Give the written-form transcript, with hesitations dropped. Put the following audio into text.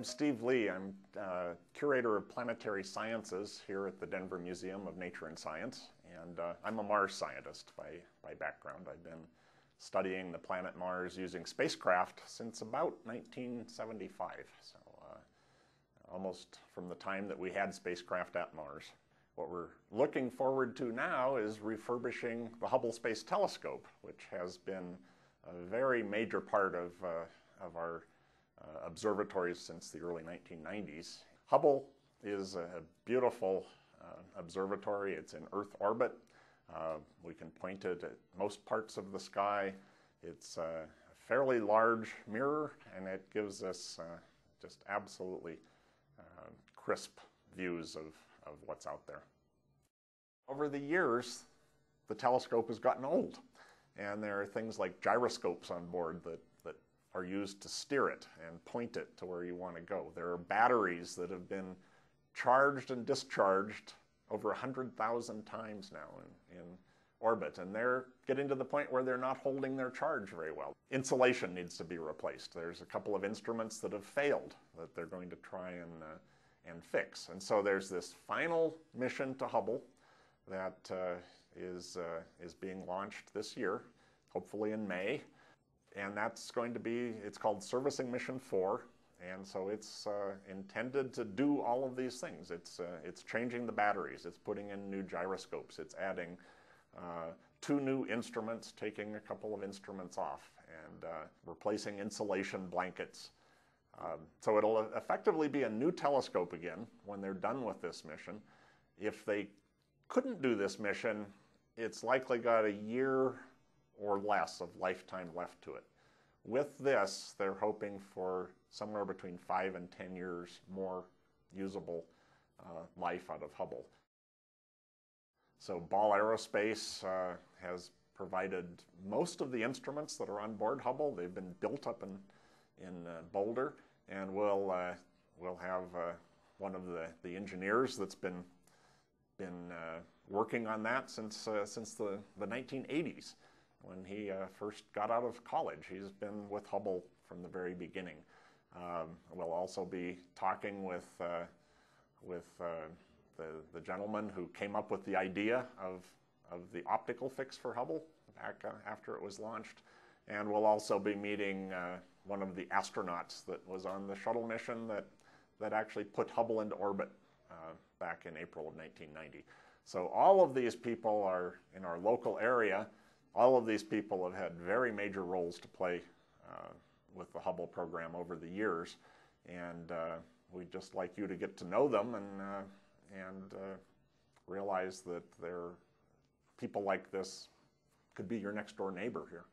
I'm Steve Lee. I'm curator of planetary sciences here at the Denver Museum of Nature and Science, and I'm a Mars scientist by background. I've been studying the planet Mars using spacecraft since about 1975, so almost from the time that we had spacecraft at Mars. What we're looking forward to now is refurbishing the Hubble Space Telescope, which has been a very major part of our observatories since the early 1990s. Hubble is a beautiful observatory. It's in Earth orbit. We can point it at most parts of the sky. It's a fairly large mirror, and it gives us just absolutely crisp views of what's out there. Over the years, the telescope has gotten old, and there are things like gyroscopes on board that are used to steer it and point it to where you want to go. There are batteries that have been charged and discharged over 100,000 times now in orbit, and they're getting to the point where they're not holding their charge very well. Insulation needs to be replaced. There's a couple of instruments that have failed that they're going to try and fix. And so there's this final mission to Hubble that is being launched this year, hopefully in May. And that's going to be, it's called Servicing Mission 4, and so it's intended to do all of these things. It's changing the batteries, it's putting in new gyroscopes, it's adding two new instruments, taking a couple of instruments off, and replacing insulation blankets. So it'll effectively be a new telescope again when they're done with this mission. If they couldn't do this mission, it's likely got a year or less of lifetime left to it. With this, they're hoping for somewhere between 5 and 10 years more usable life out of Hubble. So Ball Aerospace has provided most of the instruments that are on board Hubble. They've been built up in Boulder, and we'll have one of the engineers that's been working on that since the 1980s, when he first got out of college. He's been with Hubble from the very beginning. We'll also be talking with the gentleman who came up with the idea of the optical fix for Hubble back after it was launched, and we'll also be meeting one of the astronauts that was on the shuttle mission that actually put Hubble into orbit back in April of 1990. So all of these people are in our local area. All of these people have had very major roles to play with the Hubble program over the years, and we'd just like you to get to know them and realize that people like this could be your next door neighbor here.